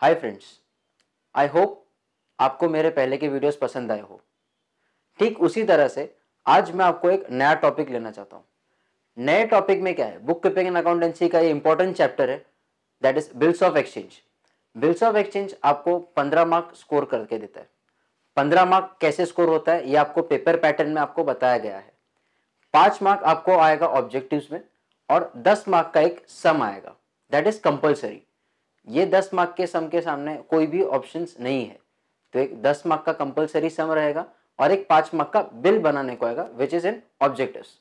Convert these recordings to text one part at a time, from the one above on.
Hi friends, I hope आपको मेरे पहले के वीडियोस पसंद आए हो। ठीक उसी तरह से आज मैं आपको एक नया टॉपिक लेना चाहता हूँ। नए टॉपिक में क्या है, बुक कीपिंग एंड अकाउंटेंसी का ये इंपॉर्टेंट चैप्टर है, that is bills of exchange. Bills of exchange आपको 15 मार्क स्कोर करके देता है। 15 मार्क कैसे स्कोर होता है ये आपको पेपर पैटर्न में आपको बताया गया है। 5 मार्क आपको आएगा ऑब्जेक्टिव्स में और 10 मार्क का एक सम आएगा, दैट इज कंपल्सरी। ये 10 मार्क के सम के सामने कोई भी ऑप्शंस नहीं है, तो एक 10 मार्क का कंपल्सरी सम रहेगा और एक 5 मार्क का बिल बनाने को आएगा, विच इज इन ऑब्जेक्टिव्स।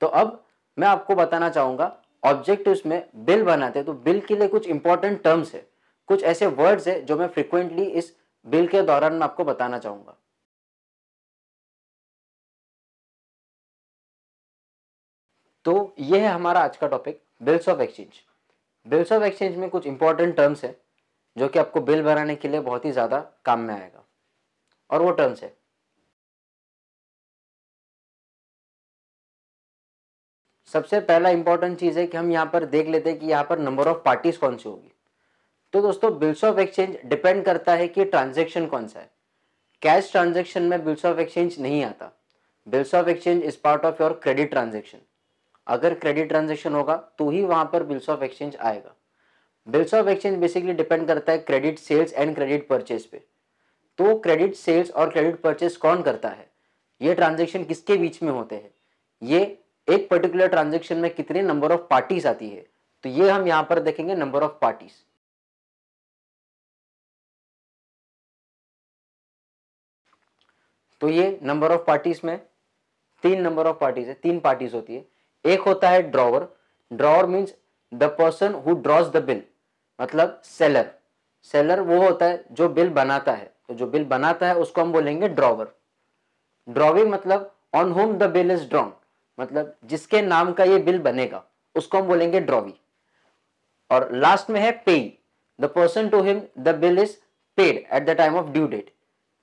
तो अब मैं आपको बताना चाहूँगा ऑब्जेक्टिव्स में बिल बनाते हैं तो बिल के लिए कुछ इंपॉर्टेंट टर्म्स है, कुछ ऐसे वर्ड्स है जो मैं फ्रिक्वेंटली इस बिल के दौरान मैं आपको बताना चाहूँगा। तो ये है हमारा आज का topic, bills of exchange. Bills of exchange में कुछ इंपॉर्टेंट टर्म्स है जो कि आपको बिल बनाने के लिए बहुत ही ज़्यादा काम में आएगा, और वो टर्म्स है सबसे पहला इंपॉर्टेंट चीज़ है कि हम यहाँ पर देख लेते हैं कि यहाँ पर नंबर ऑफ पार्टीज कौन सी होगी। तो दोस्तों बिल्स ऑफ एक्सचेंज डिपेंड करता है कि ट्रांजेक्शन कौन सा है। कैश ट्रांजेक्शन में बिल्स ऑफ एक्सचेंज नहीं आता। Bills of exchange is part of your credit transaction. अगर क्रेडिट ट्रांजेक्शन होगा तो ही वहाँ पर बिल्स ऑफ एक्सचेंज आएगा। Bills of exchange basically depend करता है credit sales and credit purchase पे। तो क्रेडिट सेल्स और क्रेडिट परचेज कौन करता है, ये ट्रांजेक्शन किसके बीच में होते हैं, ये एक पर्टिकुलर ट्रांजेक्शन में कितने नंबर ऑफ पार्टीज आती है, तो ये हम यहाँ पर देखेंगे नंबर ऑफ पार्टीज। तो ये नंबर ऑफ पार्टीज में 3 नंबर ऑफ पार्टीज है, 3 पार्टीज होती है। एक होता है drawer. Drawer means the person who draws the bill, मतलब सेलर। सेलर वो होता है जो बिल बनाता है, तो जो बिल बनाता है उसको हम बोलेंगे ड्रॉवर। ड्रॉविंग मतलब on whom the bill is drawn, मतलब जिसके नाम का ये बिल बनेगा उसको हम बोलेंगे ड्रॉवी। और लास्ट में है payee, the person to him the bill is paid at the time of due date,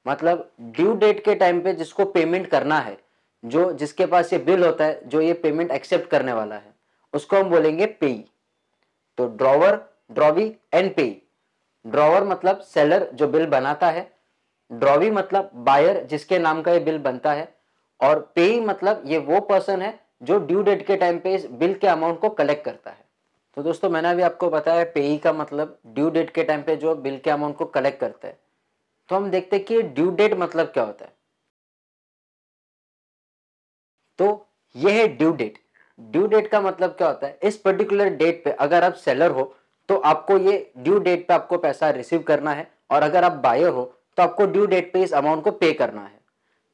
मतलब ड्यू डेट के टाइम पे जिसको पेमेंट करना है, जो जिसके पास ये बिल होता है, जो ये पेमेंट एक्सेप्ट करने वाला है, उसको हम बोलेंगे पेई। तो drawer, drawee and payee. Drawer मतलब सेलर जो बिल बनाता है, ड्रॉवी मतलब बायर जिसके नाम का ये बिल बनता है, और पेई मतलब ये वो पर्सन है जो ड्यू डेट के टाइम पे इस बिल के अमाउंट को कलेक्ट करता है। तो दोस्तों मैंने अभी आपको बताया पेई का मतलब ड्यू डेट के टाइम पे जो बिल के अमाउंट को कलेक्ट करता है। तो हम देखते हैं कि ड्यू डेट मतलब क्या होता है। तो ये है ड्यू डेट। ड्यू डेट का मतलब क्या होता है, इस पर्टिकुलर डेट पे अगर आप सेलर हो तो आपको ये ड्यू डेट पे आपको पैसा रिसीव करना है, और अगर आप बायर हो तो आपको ड्यू डेट पे इस अमाउंट को पे करना है।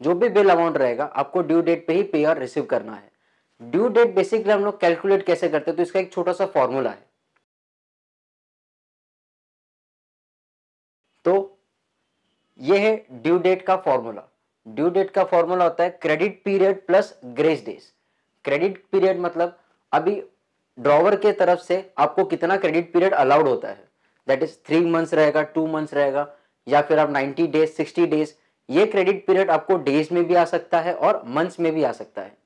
जो भी बिल अमाउंट रहेगा आपको ड्यू डेट पे ही पे और रिसीव करना है। ड्यू डेट बेसिकली हम लोग कैलकुलेट कैसे करते हैं, तो इसका एक छोटा सा फॉर्मूला है। तो ये है ड्यू डेट का फॉर्मूला। ड्यू डेट का फॉर्मूला होता है credit period plus grace days. Credit period मतलब अभी ड्रॉवर के तरफ से आपको कितना क्रेडिट पीरियड अलाउड होता है, दैट इज 3 मंथ्स रहेगा, 2 मंथ्स रहेगा, या फिर आप 90 डेज, 60 डेज। ये क्रेडिट पीरियड आपको डेज में भी आ सकता है और मंथ्स में भी आ सकता है।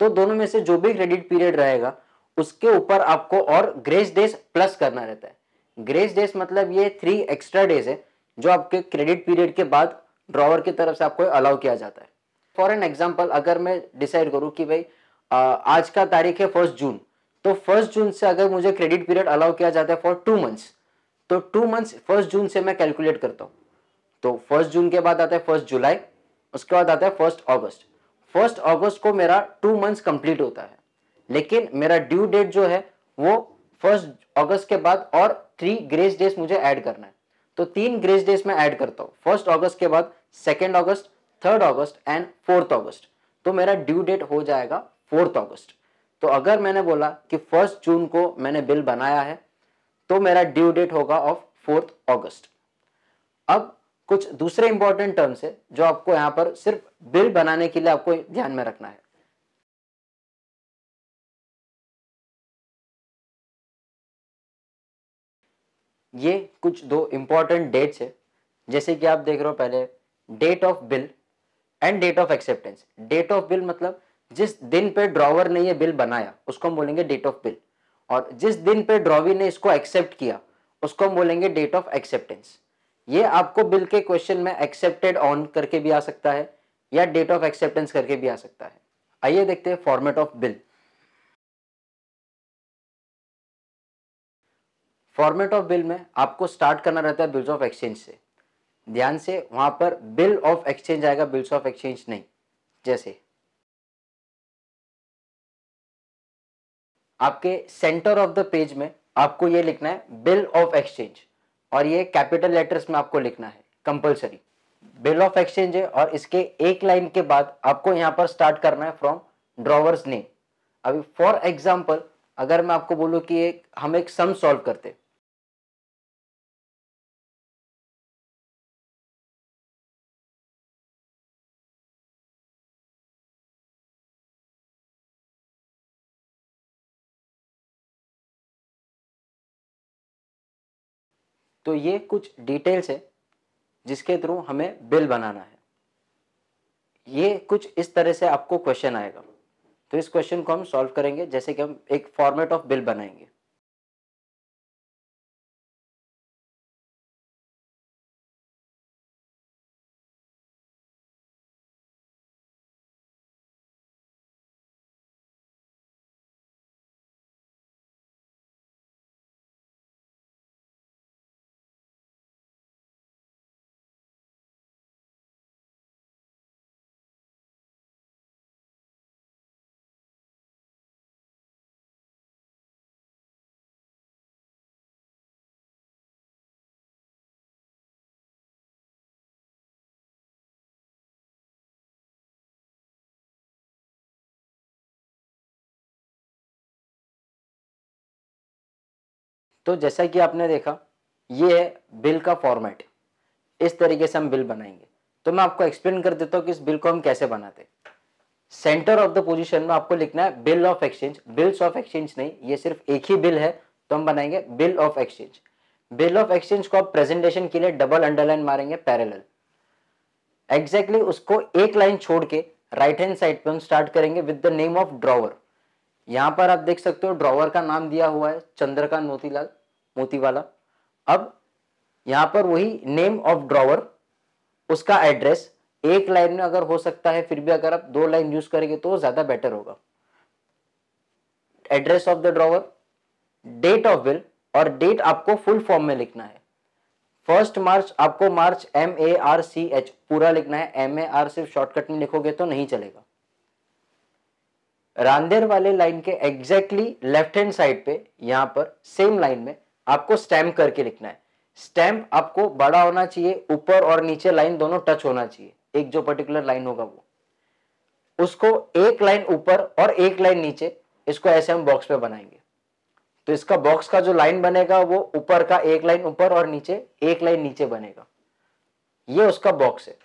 तो दोनों में से जो भी क्रेडिट पीरियड रहेगा उसके ऊपर आपको और ग्रेस डेज प्लस करना रहता है। ग्रेस डेज मतलब ये 3 एक्स्ट्रा डेज है जो आपके क्रेडिट पीरियड के बाद ड्रॉवर की तरफ से आपको अलाउ किया जाता है। फॉर एन एग्जाम्पल, अगर मैं डिसाइड करूँ कि भाई आज का तारीख है 1 जून, तो 1 जून से अगर मुझे क्रेडिट पीरियड अलाउ किया जाता है फॉर 2 मंथ्स, तो 2 मंथ्स 1 जून से मैं कैलकुलेट करता हूँ। तो 1 जून के बाद आता है 1 जुलाई, उसके बाद आता है 1 अगस्त। 1 अगस्त को मेरा 2 मंथ्स कंप्लीट होता है, लेकिन मेरा ड्यू डेट जो है वो 1 अगस्त के बाद और 3 ग्रेस डेज मुझे ऐड करना है। तो 3 ग्रेस डेज मैं ऐड करता हूँ 1 अगस्त के बाद, 2 अगस्त, 3 अगस्त एंड 4 अगस्त। तो मेरा ड्यू डेट हो जाएगा 4 अगस्त। तो अगर मैंने बोला कि 1 जून को मैंने बिल बनाया है तो मेरा ड्यू डेट होगा ऑफ 4 अगस्त। अब कुछ दूसरे इंपॉर्टेंट टर्म्स है जो आपको यहाँ पर सिर्फ बिल बनाने के लिए आपको ध्यान में रखना है। ये कुछ 2 इंपॉर्टेंट डेट्स है, जैसे कि आप देख रहे हो, पहले date of bill and date of acceptance. Date of bill मतलब जिस दिन पे ड्रॉवर ने ये बिल बनाया उसको हम बोलेंगे डेट ऑफ बिल, और जिस दिन पे ड्रॉवी ने इसको एक्सेप्ट किया उसको हम बोलेंगे डेट ऑफ एक्सेप्टेंस। ये आपको बिल के क्वेश्चन में एक्सेप्टेड ऑन करके भी आ सकता है या डेट ऑफ एक्सेप्टेंस करके भी आ सकता है। आइए देखते हैं format of bill. Format of bill में आपको स्टार्ट करना रहता है बिल्स ऑफ एक्सचेंज से। ध्यान से वहां पर बिल ऑफ एक्सचेंज आएगा, बिल्स ऑफ एक्सचेंज नहीं। जैसे आपके सेंटर ऑफ द पेज में आपको ये लिखना है बिल ऑफ एक्सचेंज और ये कैपिटल लेटर्स में आपको लिखना है कंपलसरी। बिल ऑफ एक्सचेंज है और इसके एक लाइन के बाद आपको यहाँ पर स्टार्ट करना है फ्रॉम ड्रॉवर्स नेम। अभी फॉर एग्जांपल अगर मैं आपको बोलूँ कि हम एक सम सॉल्व करते, तो ये कुछ डिटेल्स है जिसके थ्रू हमें बिल बनाना है। ये कुछ इस तरह से आपको क्वेश्चन आएगा, तो इस क्वेश्चन को हम सॉल्व करेंगे जैसे कि हम एक फॉर्मेट ऑफ बिल बनाएंगे। तो जैसा कि आपने देखा ये है बिल का फॉर्मेट। इस तरीके से हम बिल बनाएंगे। तो मैं आपको एक्सप्लेन कर देता हूँ कि इस बिल को हम कैसे बनाते। सेंटर ऑफ द पोजीशन में आपको लिखना है bill of exchange, bills of exchange नहीं, ये सिर्फ एक ही बिल है तो हम बनाएंगे bill of exchange. Bill of exchange को आप प्रेजेंटेशन के लिए डबल अंडरलाइन मारेंगे पैरेलल। एग्जैक्टली उसको एक लाइन छोड़ के राइट हैंड साइड पर हम स्टार्ट करेंगे with the name of drawer. यहाँ पर आप देख सकते हो ड्रॉवर का नाम दिया हुआ है चंद्रकांत मोतीलाल मोतीवाला। अब यहाँ पर वही नेम ऑफ ड्रॉवर, उसका एड्रेस एक लाइन में अगर हो सकता है, फिर भी अगर आप दो लाइन यूज करेंगे तो ज्यादा बेटर होगा। Address of the drawer, date of bill, और डेट आपको फुल फॉर्म में लिखना है। 1 मार्च, आपको मार्च MARCH पूरा लिखना है। MAR सिर्फ शॉर्टकट में लिखोगे तो नहीं चलेगा। रांदेर वाले लाइन के एग्जैक्टली लेफ्ट हैंड साइड पे यहाँ पर सेम लाइन में आपको स्टैम्प करके लिखना है। स्टैम्प आपको बड़ा होना चाहिए, ऊपर और नीचे लाइन दोनों टच होना चाहिए, एक जो पर्टिकुलर लाइन होगा वो। उसको एक लाइन ऊपर और एक लाइन नीचे, इसको ऐसे हम बॉक्स पे बनाएंगे। तो इसका बॉक्स का जो लाइन बनेगा वो ऊपर का एक लाइन ऊपर और नीचे एक लाइन नीचे बनेगा। ये उसका बॉक्स है।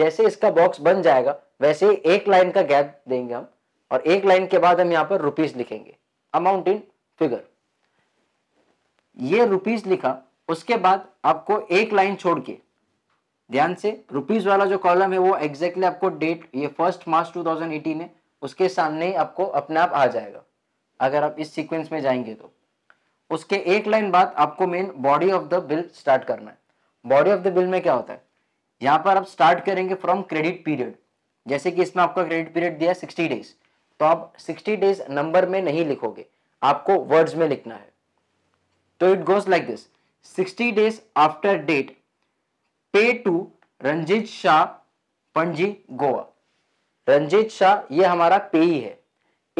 जैसे इसका बॉक्स बन जाएगा वैसे ही एक लाइन का गैप देंगे हम और एक लाइन के बाद हम यहाँ पर रुपीस लिखेंगे, अमाउंट इन फिगर। ये रुपीस लिखा, उसके बाद आपको एक लाइन छोड़ के, ध्यान से रुपीस वाला जो कॉलम है वो एग्जैक्टली आपको डेट, ये 1 मार्च 2018 है, उसके सामने ही आपको अपने आप आ जाएगा अगर आप इस सीक्वेंस में जाएंगे तो। उसके एक लाइन बाद आपको main body of the bill start करना है। बॉडी ऑफ द बिल में क्या होता है, यहाँ पर आप स्टार्ट करेंगे फ्रॉम क्रेडिट पीरियड। जैसे कि इसमें आपका क्रेडिट पीरियड दिया 60 डेज, तो आप 60 डेज नंबर में नहीं लिखोगे, आपको वर्ड्स में लिखना है। तो it goes like this, 60 days after date pay to Ranjit Shah Panaji Goa. Ranjit Shah ये हमारा पेई है।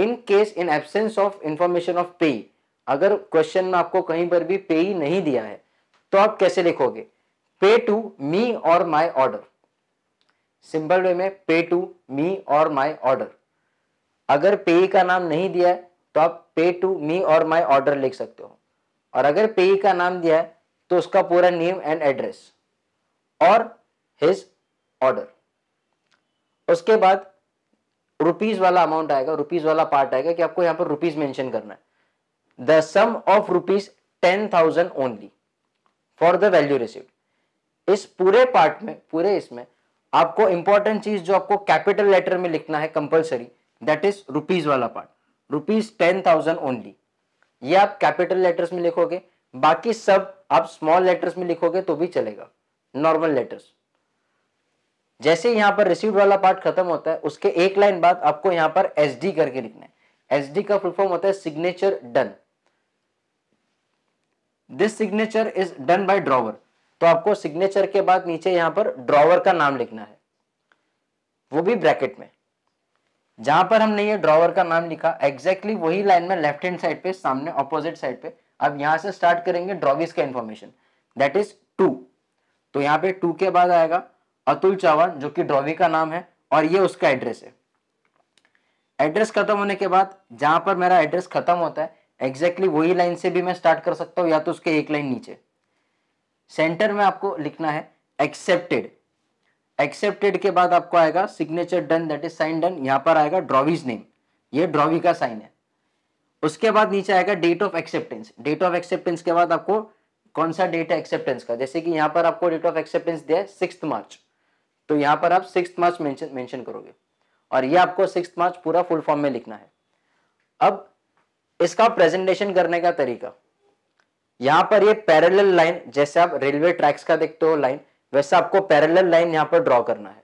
In case in absence of information of payee, अगर क्वेश्चन में आपको कहीं पर भी पेई नहीं दिया है तो आप कैसे लिखोगे, पे टू मी और माई ऑर्डर। सिंपल वे में पे टू मी और माई ऑर्डर। अगर पेई का नाम नहीं दिया है तो आप पे टू मी और माय ऑर्डर लिख सकते हो, और अगर पेई का नाम दिया है तो उसका पूरा नेम एंड एड्रेस और हिज ऑर्डर। उसके बाद रुपीस वाला अमाउंट आएगा, रुपीस वाला पार्ट आएगा कि आपको यहाँ पर रुपीस मेंशन करना है। The sum of rupees 10,000 only for the value received. इस पूरे पार्ट में, पूरे इसमें आपको इंपॉर्टेंट चीज जो आपको कैपिटल लेटर में लिखना है कंपल्सरी, दैट इज रुपीज वाला पार्ट, रुपीज 10,000 ओनली। ये आप कैपिटल लेटर्स में लिखोगे। बाकी सब आप स्मॉल लेटर्स में लिखोगे तो भी चलेगा, नॉर्मल लेटर्स। जैसे यहाँ पर रिसीव्ड वाला पार्ट खत्म होता है उसके एक लाइन बाद आपको यहाँ पर एसडी करके लिखना है। एसडी का फुल फॉर्म होता है signature done. This signature is done by drawer. तो आपको सिग्नेचर के बाद नीचे यहाँ पर ड्रॉवर का नाम लिखना है, वो भी ब्रैकेट में। जहां पर हमने ये ड्रॉवर का नाम लिखा एग्जैक्टली वही लाइन में लेफ्ट हैंड साइड पे सामने ऑपोजिट साइड पे अब यहाँ से स्टार्ट करेंगे ड्रॉवीज का इन्फॉर्मेशन, दैट इज 2। तो यहाँ पे 2 के बाद आएगा अतुल चौहान जो कि ड्रॉवी का नाम है और ये उसका एड्रेस है। एड्रेस खत्म होने के बाद जहां पर मेरा एड्रेस खत्म होता है एग्जैक्टली वही लाइन से भी मैं स्टार्ट कर सकता हूँ या तो उसके एक लाइन नीचे। सेंटर में आपको लिखना है एक्सेप्टेड। एक्सेप्टेड के बाद आपको आएगा signature done, that is sign done. यहाँ पर आएगा ड्रॉवीज नेम, ये ड्रॉवी का साइन है। उसके बाद नीचे आएगा date of acceptance. Date of acceptance के बाद आपको कौन सा डेट है एक्सेप्टेंस का, जैसे कि यहाँ पर आपको डेट ऑफ एक्सेप्टेंस दिया है 6 मार्च, तो यहाँ पर आप 6 मार्च मेंशन करोगे और ये आपको 6 मार्च पूरा फुल फॉर्म में लिखना है। अब इसका प्रेजेंटेशन करने का तरीका, यहाँ पर ये पैरेलल लाइन जैसे आप रेलवे ट्रैक्स का देखते हो लाइन, वैसे आपको पैरेलल लाइन यहाँ पर ड्रॉ करना है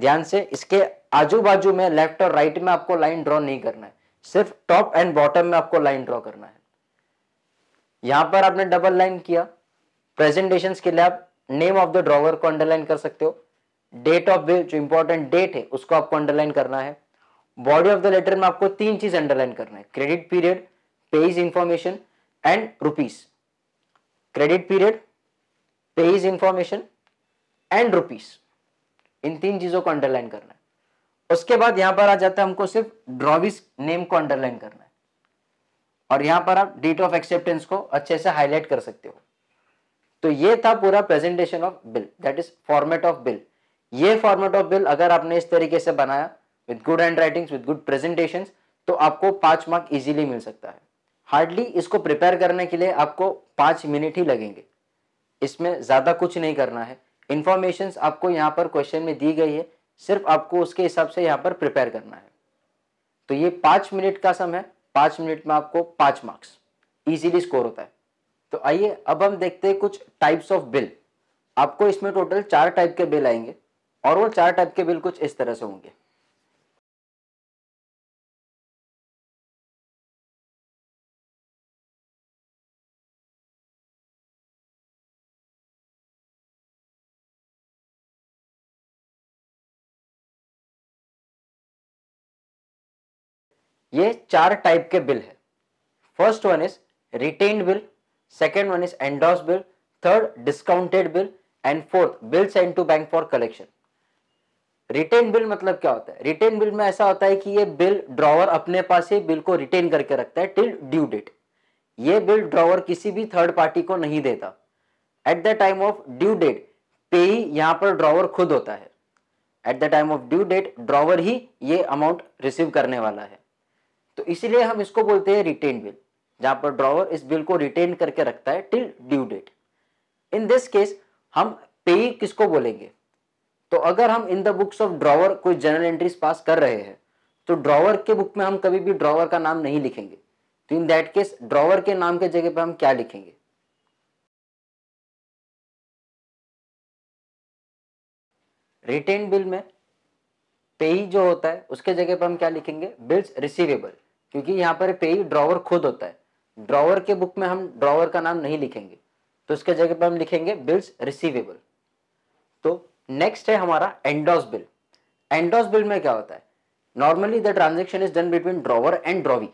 ध्यान से। इसके आजू बाजू में लेफ्ट और राइट में आपको लाइन ड्रॉ नहीं करना है, सिर्फ टॉप एंड बॉटम में आपको लाइन ड्रॉ करना है। यहाँ पर आपने डबल लाइन किया। प्रेजेंटेशंस के लिए आप नेम ऑफ द ड्रॉवर को अंडरलाइन कर सकते हो, डेट ऑफ द जो इंपॉर्टेंट डेट है उसको आपको अंडरलाइन करना है। बॉडी ऑफ द लेटर में आपको 3 चीज अंडरलाइन करना है, credit period, payee's information and rupees. Credit period, payee's information and rupees, इन 3 चीजों को अंडरलाइन करना है। उसके बाद यहाँ पर आ जाता है हमको सिर्फ ड्रॉविस नेम को अंडरलाइन करना है और यहाँ पर आप डेट ऑफ एक्सेप्टेंस को अच्छे से हाईलाइट कर सकते हो। तो ये था पूरा presentation of bill, that is format of bill. ये फॉर्मेट ऑफ बिल अगर आपने इस तरीके से बनाया with good hand writings, with good presentations, तो आपको 5 मार्क इजीली मिल सकता है। हार्डली इसको प्रिपेयर करने के लिए आपको 5 मिनट ही लगेंगे, इसमें ज़्यादा कुछ नहीं करना है। इन्फॉर्मेशंस आपको यहाँ पर क्वेश्चन में दी गई है, सिर्फ आपको उसके हिसाब से यहाँ पर प्रिपेयर करना है। तो ये 5 मिनट का समय, 5 मिनट में आपको 5 मार्क्स इजीली स्कोर होता है। तो आइए अब हम देखते हैं कुछ टाइप्स ऑफ बिल। आपको इसमें टोटल 4 टाइप के बिल आएंगे और वो 4 टाइप के बिल कुछ इस तरह से होंगे। ये 4 टाइप के बिल है। First one is retained bill, second one is endorse bill, third discounted bill and fourth bill sent to bank for collection. Retained bill मतलब क्या होता है? रिटेन्ड बिल में ऐसा होता है कि ये बिल ड्रॉवर अपने पास ही बिल को रिटेन करके रखता है टिल ड्यू डेट। ये बिल ड्रॉवर किसी भी थर्ड पार्टी को नहीं देता। At the time of due date payee यहाँ पर ड्रॉवर खुद होता है। At the time of due date drawer ही ये अमाउंट रिसीव करने वाला है, तो इसीलिए हम इसको बोलते हैं रिटेन्ड बिल, जहां पर ड्रॉवर इस बिल को रिटेन करके रखता है till due date. In this case हम पेई किसको बोलेंगे? तो अगर हम in the books of drawer कोई जर्नल एंट्रीज पास कर रहे हैं तो ड्रॉवर के बुक में हम कभी भी ड्रॉवर का नाम नहीं लिखेंगे। तो इन दैट केस ड्रॉवर के नाम के जगह पर हम क्या लिखेंगे? रिटेन्ड बिल में पेई जो होता है उसके जगह पर हम क्या लिखेंगे? बिल्स रिसीवेबल, क्योंकि यहाँ पर पेई ड्रॉवर खुद होता है। ड्रॉवर के बुक में हम ड्रॉवर का नाम नहीं लिखेंगे, तो उसके जगह पर हम लिखेंगे बिल्स रिसीवेबल। तो नेक्स्ट है हमारा एंडोर्स बिल। एंडोर्स बिल में क्या होता है? Normally the transaction is done between drawer and drawee.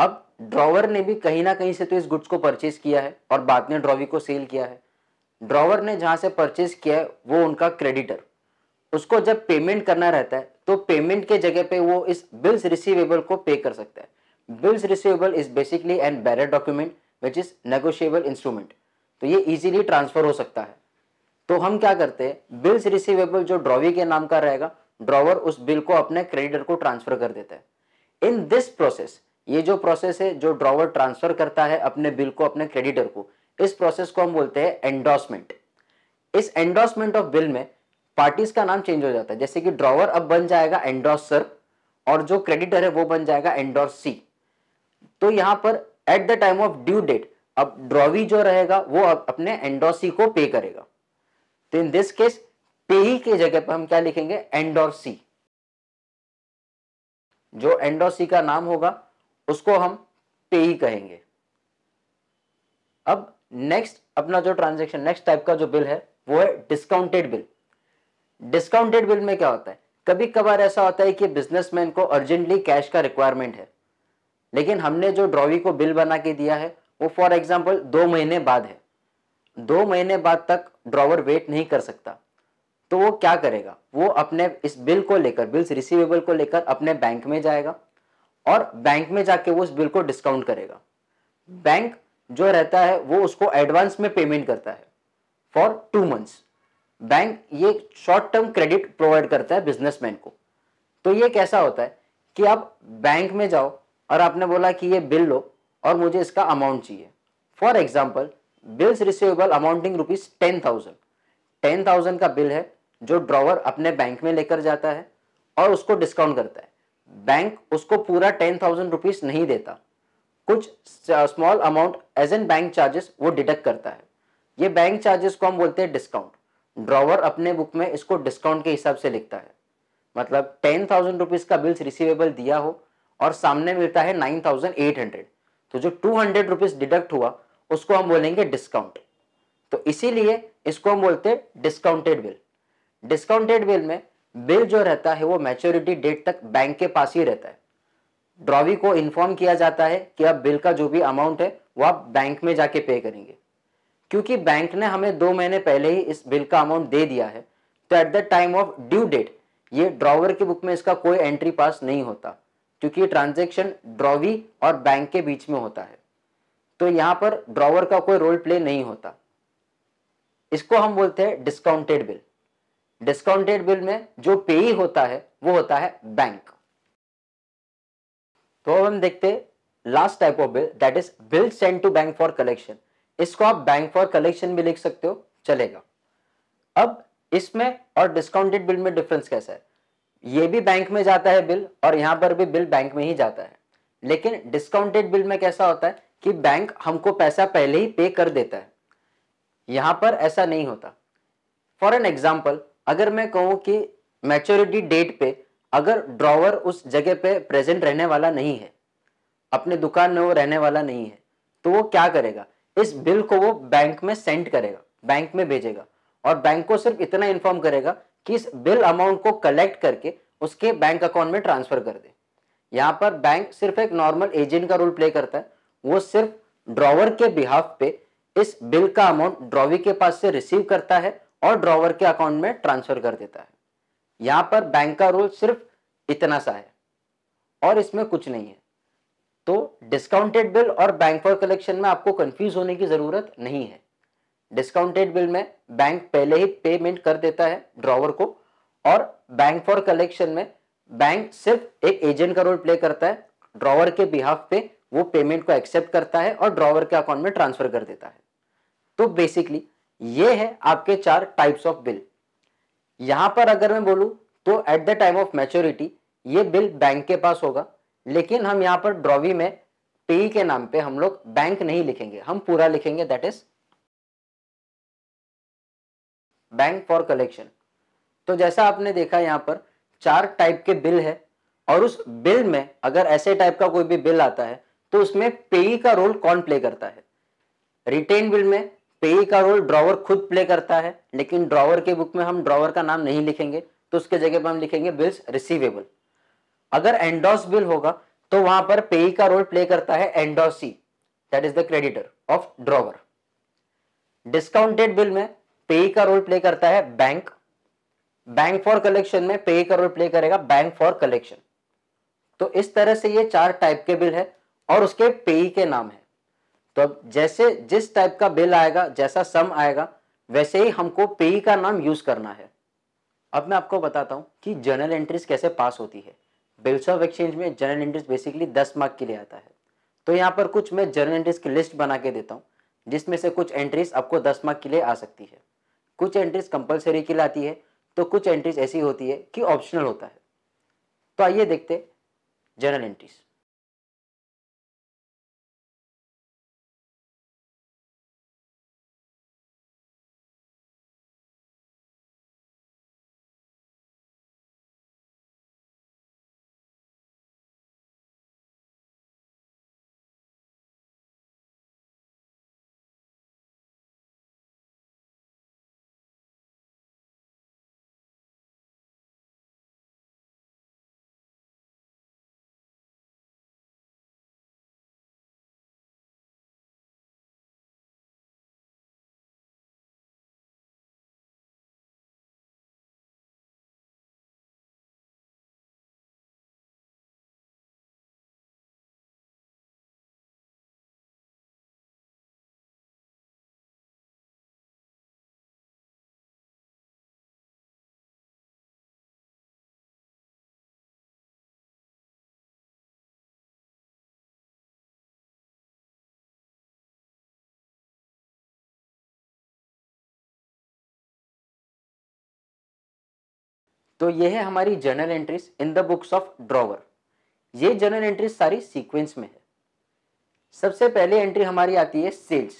अब ड्रॉवर ने भी कहीं ना कहीं से तो इस गुड्स को परचेज किया है और बाद में ड्रॉवी को सेल किया है। ड्रॉवर ने जहाँ से परचेज किया है वो उनका क्रेडिटर, उसको जब पेमेंट करना रहता है तो पेमेंट के जगह पे वो इस बिल्स रिसीवेबल को पे कर सकता है। Bills receivable is basically an bearer document which is negotiable instrument, तो ये इजीली ट्रांसफर हो सकता है। तो हम क्या करते हैं, बिल्स रिसीवेबल जो ड्रॉवी के नाम का रहेगा, ड्रॉवर उस बिल को अपने क्रेडिटर को ट्रांसफर कर देता है। इन दिस प्रोसेस, ये जो प्रोसेस है जो ड्रॉवर ट्रांसफर करता है अपने बिल को अपने क्रेडिटर को, इस प्रोसेस को हम बोलते हैं एंडोर्समेंट। इस एंडोर्समेंट ऑफ बिल में पार्टीज का नाम चेंज हो जाता है, जैसे कि ड्रॉवर अब बन जाएगा एंडोर्सर और जो क्रेडिटर है वो बन जाएगा एंडोर्सी। तो यहाँ पर at the time of due date अब ड्रॉवी जो रहेगा वो अपने एंडोसी को पे करेगा, तो इन दिस केस पे ही के जगह पर हम क्या लिखेंगे, एंडोसी। जो एंडोसी का नाम होगा उसको हम पे ही कहेंगे। अब नेक्स्ट अपना जो ट्रांजैक्शन नेक्स्ट टाइप का जो बिल है वो है डिस्काउंटेड बिल। डिस्काउंटेड बिल में क्या होता है, कभी कभार ऐसा होता है कि बिजनेसमैन को अर्जेंटली कैश का रिक्वायरमेंट है, लेकिन हमने जो ड्रॉवी को बिल बना के दिया है वो फॉर एग्जांपल 2 महीने बाद है। 2 महीने बाद तक ड्रॉवर वेट नहीं कर सकता, तो वो क्या करेगा, वो अपने इस बिल को लेकर, बिल्स रिसीवेबल को लेकर अपने बैंक में जाएगा और बैंक में जाके वो उस बिल को डिस्काउंट करेगा। बैंक जो रहता है वो उसको एडवांस में पेमेंट करता है फॉर 2 मंथ्स। बैंक ये शॉर्ट टर्म क्रेडिट प्रोवाइड करता है बिजनेसमैन को। तो ये कैसा होता है कि आप बैंक में जाओ और आपने बोला कि ये बिल लो और मुझे इसका अमाउंट चाहिए। For example bills receivable amounting rupees 10,000। 10,000 का बिल है जो ड्रॉवर अपने बैंक में लेकर जाता है और उसको डिस्काउंट करता है। बैंक उसको पूरा 10,000 रुपीज नहीं देता, कुछ small amount as an bank charges वो डिडक्ट करता है। ये बैंक चार्जेस को हम बोलते हैं डिस्काउंट। ड्रॉवर अपने बुक में इसको डिस्काउंट के हिसाब से लिखता है, मतलब 10,000 रुपीज का बिल्स रिसीवेबल दिया हो और सामने मिलता है 9,800, तो जो 200 रुपीज डिडक्ट हुआ उसको हम बोलेंगे डिस्काउंट। तो इसीलिए इसको हम बोलते हैं डिस्काउंटेड बिल। डिस्काउंटेड बिल में बिल जो रहता है वो मैच्योरिटी डेट तक बैंक के पास ही रहता है। ड्रॉवी को इन्फॉर्म किया जाता है कि अब बिल का जो भी अमाउंट है वो आप बैंक में जाके पे करेंगे। क्योंकि बैंक ने हमें 2 महीने पहले ही इस बिल का अमाउंट दे दिया है, तो at the time of due date ये ड्रॉवर के बुक में इसका कोई एंट्री पास नहीं होता, क्योंकि ट्रांजैक्शन ड्रॉवी और बैंक के बीच में होता है, तो यहाँ पर ड्रॉवर का कोई रोल प्ले नहीं होता। इसको हम बोलते हैं डिस्काउंटेड बिल। डिस्काउंटेड बिल में जो पेई होता है वो होता है बैंक। तो अब हम देखते हैं last type of bill, that is bill send to bank for collection. इसको आप बैंक फॉर कलेक्शन भी लिख सकते हो, चलेगा। अब इसमें और डिस्काउंटेड बिल में डिफरेंस कैसा है, ये भी बैंक में जाता है बिल और यहाँ पर भी बिल बैंक में ही जाता है, लेकिन डिस्काउंटेड बिल में कैसा होता है कि बैंक हमको पैसा पहले ही पे कर देता है। यहाँ पर ऐसा नहीं होता। फॉर एन एग्जाम्पल अगर मैं कहूँ कि मैच्योरिटी डेट पे अगर ड्रॉवर उस जगह पे प्रेजेंट रहने वाला नहीं है, अपने दुकान में वो रहने वाला नहीं है, तो वो क्या करेगा, इस बिल को वो बैंक में सेंड करेगा, बैंक में भेजेगा और बैंक को सिर्फ इतना इन्फॉर्म करेगा कि इस बिल अमाउंट को कलेक्ट करके उसके बैंक अकाउंट में ट्रांसफर कर दे। यहाँ पर बैंक सिर्फ एक नॉर्मल एजेंट का रोल प्ले करता है, वो सिर्फ ड्रॉवर के बिहाफ पे इस बिल का अमाउंट ड्रॉवी के पास से रिसीव करता है और ड्रॉवर के अकाउंट में ट्रांसफर कर देता है। यहाँ पर बैंक का रोल सिर्फ इतना सा है और इसमें कुछ नहीं है। तो डिस्काउंटेड बिल और बैंक फॉर कलेक्शन में आपको कंफ्यूज होने की ज़रूरत नहीं है। डिस्काउंटेड बिल में बैंक पहले ही पेमेंट कर देता है ड्रॉवर को, और बैंक फॉर कलेक्शन में बैंक सिर्फ एक एजेंट का रोल प्ले करता है, ड्रॉवर के बिहाफ पे वो पेमेंट को एक्सेप्ट करता है और ड्रॉवर के अकाउंट में ट्रांसफर कर देता है। तो बेसिकली ये है आपके 4 टाइप्स ऑफ बिल। यहाँ पर अगर मैं बोलूँ तो at the time of maturity ये बिल बैंक के पास होगा, लेकिन हम यहाँ पर ड्रॉवी में पेई के नाम पे हम लोग बैंक नहीं लिखेंगे, हम पूरा लिखेंगे, that is bank for collection. तो जैसा आपने देखा यहाँ पर 4 टाइप के बिल है, और उस बिल में अगर ऐसे टाइप का कोई भी बिल आता है तो उसमें पेई का रोल कौन प्ले करता है। रिटेन बिल में पेई का रोल ड्रॉवर खुद प्ले करता है, लेकिन ड्रॉवर के बुक में हम ड्रॉवर का नाम नहीं लिखेंगे, तो उसके जगह पर हम लिखेंगे बिल्स रिसीवेबल। अगर एंडोस बिल होगा तो वहां पर पेई का रोल प्ले करता है endorsee, that is the creditor of drawer. Discounted bill में पेई का रोल प्ले करता है बैंक। बैंक फॉर कलेक्शन में पेई का रोल प्ले करेगा बैंक फॉर कलेक्शन। तो इस तरह से ये 4 टाइप के बिल है और उसके पेई के नाम है। तो अब जैसे जिस टाइप का बिल आएगा, जैसा सम आएगा, वैसे ही हमको पेई का नाम यूज करना है। अब मैं आपको बताता हूँ कि जर्नल एंट्रीज कैसे पास होती है। बिल्स ऑफ एक्सचेंज में जर्नल एंट्रीज बेसिकली 10 मार्क के लिए आता है। तो यहाँ पर कुछ मैं जर्नल एंट्रीज की लिस्ट बना के देता हूँ, जिसमें से कुछ एंट्रीज आपको 10 मार्क के लिए आ सकती है, कुछ एंट्रीज कंपलसरी के लिए आती है, तो कुछ एंट्रीज ऐसी होती है कि ऑप्शनल होता है। तो आइए देखते जर्नल एंट्रीज। तो ये है हमारी journal entries in the books of drawer. ये जर्नल एंट्रीज सारी सीक्वेंस में है। सबसे पहले एंट्री हमारी आती है सेल्स।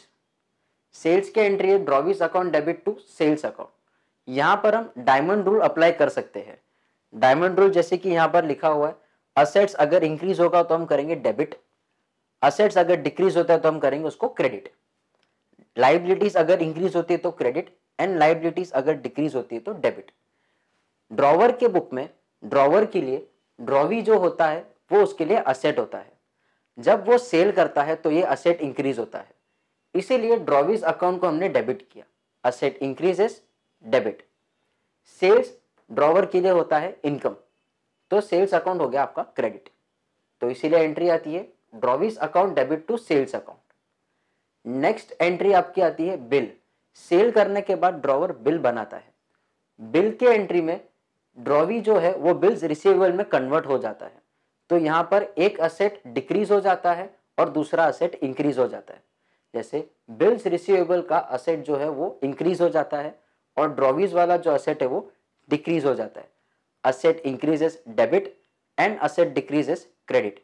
सेल्स के एंट्री है drawee's account debit to sales account. यहाँ पर हम डायमंड रूल अप्लाई कर सकते हैं। डायमंड रूल जैसे कि यहाँ पर लिखा हुआ है, असेट्स अगर इंक्रीज होगा तो हम करेंगे डेबिट, असेट्स अगर डिक्रीज होता है तो हम करेंगे उसको क्रेडिट, लाइबिलिटीज अगर इंक्रीज होती है तो क्रेडिट एंड लाइबिलिटीज अगर डिक्रीज होती है तो डेबिट। ड्रॉवर के बुक में ड्रॉवर के लिए ड्रॉवी जो होता है वो उसके लिए असेट होता है। जब वो सेल करता है तो ये असेट इंक्रीज होता है, इसीलिए ड्रॉवीज अकाउंट को हमने डेबिट किया। Asset increases debit. Sales drawer के लिए होता है इनकम, तो सेल्स अकाउंट हो गया आपका क्रेडिट, तो इसीलिए एंट्री आती है drawee's account debit to sales account. Next entry आपकी आती है बिल। सेल करने के बाद ड्रॉवर बिल बनाता है। बिल के एंट्री में ड्रॉवी जो है वो बिल्स रिसीवेबल में कन्वर्ट हो जाता है, तो यहाँ पर एक असेट डिक्रीज हो जाता है और दूसरा असेट इंक्रीज हो जाता है। जैसे बिल्स रिसीवेबल का असेट जो है वो इंक्रीज हो जाता है और ड्रॉवीज वाला जो असेट है वो डिक्रीज हो जाता है। Asset increases debit and asset decreases credit,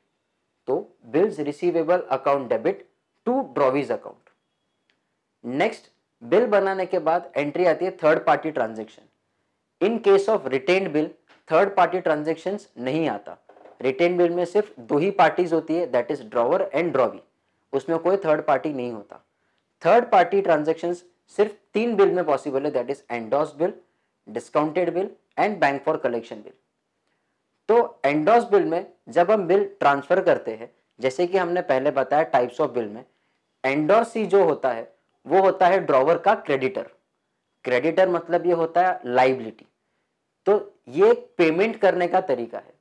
तो bills receivable account debit to drawee's account. Next bill बनाने के बाद एंट्री आती है third party transaction. In case of retained bill third party transactions नहीं आता। रिटेन्ड बिल में सिर्फ दो ही पार्टीज होती है, that is drawer and drawee, उसमें कोई थर्ड पार्टी नहीं होता। थर्ड पार्टी ट्रांजेक्शन्स सिर्फ तीन बिल में पॉसिबल है, that is endorse bill, discounted bill and bank for collection bill. तो एंडोर्स बिल में जब हम बिल ट्रांसफर करते हैं, जैसे कि हमने पहले बताया टाइप्स ऑफ बिल में, एंडोर्सी जो होता है वो होता है ड्रॉवर का क्रेडिटर। क्रेडिटर मतलब ये होता है लाइबिलिटी, तो ये पेमेंट करने का तरीका है,